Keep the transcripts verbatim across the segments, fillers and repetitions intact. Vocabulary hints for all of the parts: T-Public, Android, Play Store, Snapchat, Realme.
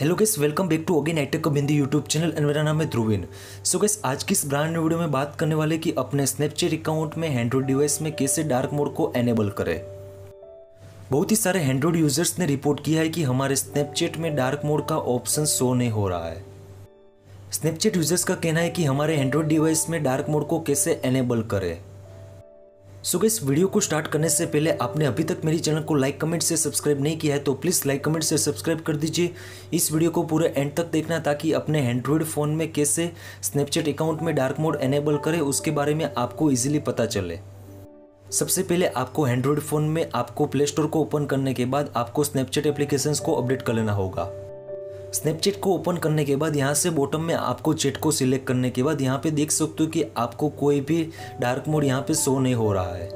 Hello guys, welcome back to again hitech Hindi YouTube channel and मेरा नाम है धु्रविन। So guys, आज की इस ब्रांड न्यू वीडियो में बात करने वाले कि अपने स्नैपचैट अकाउंट में एंड्रॉइड डिवाइस में कैसे डार्क मोड को एनेबल करें। बहुत ही सारे एंड्रॉइड यूजर्स ने रिपोर्ट किया है कि हमारे स्नैपचैट में डार्क मोड का ऑप्शन शो नहीं हो रहा है। स्नैपचैट यूजर्स का कहना है कि हमारे एंड्रॉइड डिवाइस में डार्क मोड को कैसे एनेबल करें। सो गाइस, वीडियो को स्टार्ट करने से पहले आपने अभी तक मेरी चैनल को लाइक कमेंट से सब्सक्राइब नहीं किया है तो प्लीज़ लाइक कमेंट से सब्सक्राइब कर दीजिए। इस वीडियो को पूरे एंड तक देखना ताकि अपने एंड्रॉइड फ़ोन में कैसे स्नैपचैट अकाउंट में डार्क मोड एनेबल करें उसके बारे में आपको इजीली पता चले। सबसे पहले आपको एंड्रॉइड फ़ोन में आपको प्ले स्टोर को ओपन करने के बाद आपको स्नैपचैट एप्लीकेशंस को अपडेट कर लेना होगा। स्नैपचैट को ओपन करने के बाद यहाँ से बॉटम में आपको चैट को सिलेक्ट करने के बाद यहाँ पे देख सकते हो कि आपको कोई भी डार्क मोड यहाँ पे शो नहीं हो रहा है।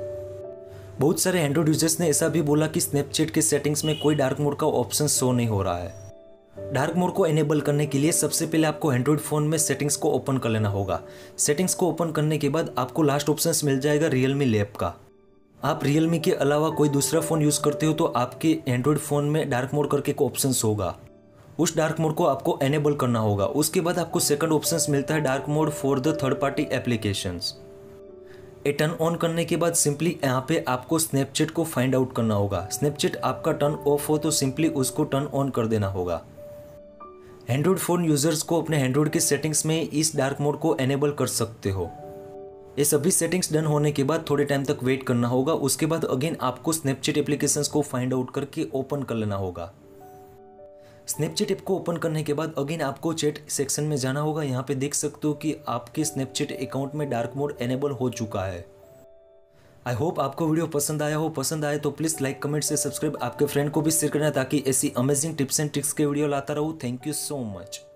बहुत सारे एंड्रॉइड यूजर्स ने ऐसा भी बोला कि स्नैपचैट के सेटिंग्स में कोई डार्क मोड का ऑप्शन शो नहीं हो रहा है। डार्क मोड को एनेबल करने के लिए सबसे पहले आपको एंड्रॉइड फ़ोन में सेटिंग्स को ओपन कर लेना होगा। सेटिंग्स को ओपन करने के बाद आपको लास्ट ऑप्शन मिल जाएगा रियलमी लैब का। आप रियलमी के अलावा कोई दूसरा फ़ोन यूज़ करते हो तो आपके एंड्रॉइड फ़ोन में डार्क मोड करके एक ऑप्शन होगा, उस डार्क मोड को आपको एनेबल करना होगा। उसके बाद आपको सेकंड ऑप्शंस मिलता है dark mode for the third party applications. ये टर्न ऑन करने के बाद सिंपली यहाँ पे आपको स्नैपचैट को फाइंड आउट करना होगा। स्नैपचैट आपका टर्न ऑफ हो तो सिंपली उसको टर्न ऑन कर देना होगा। एंड्रॉइड फ़ोन यूजर्स को अपने एंड्रॉइड के सेटिंग्स में इस डार्क मोड को एनेबल कर सकते हो। ये सभी सेटिंग्स डन होने के बाद थोड़े टाइम तक वेट करना होगा। उसके बाद अगेन आपको स्नैपचैट एप्लीकेशंस को फाइंड आउट करके ओपन कर लेना होगा। स्नैपचैट ऐप को ओपन करने के बाद अगेन आपको चैट सेक्शन में जाना होगा। यहाँ पे देख सकते हो कि आपके स्नैपचैट अकाउंट में डार्क मोड एनेबल हो चुका है। आई होप आपको वीडियो पसंद आया हो। पसंद आए तो प्लीज़ लाइक कमेंट से सब्सक्राइब, आपके फ्रेंड को भी शेयर करना ताकि ऐसी अमेजिंग टिप्स एंड ट्रिक्स के वीडियो लाता रहूँ। Thank you so much.